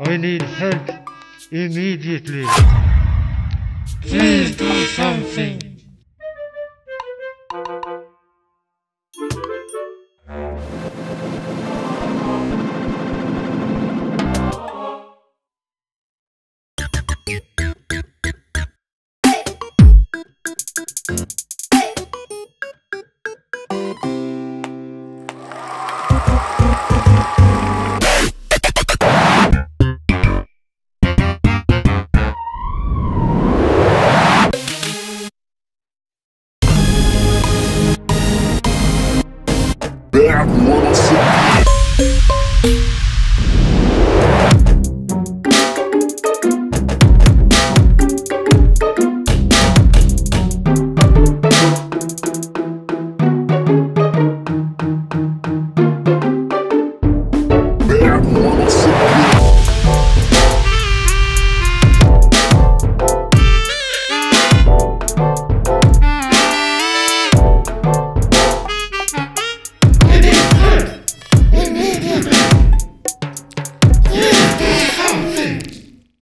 I need help immediately. Please do something. Bad one.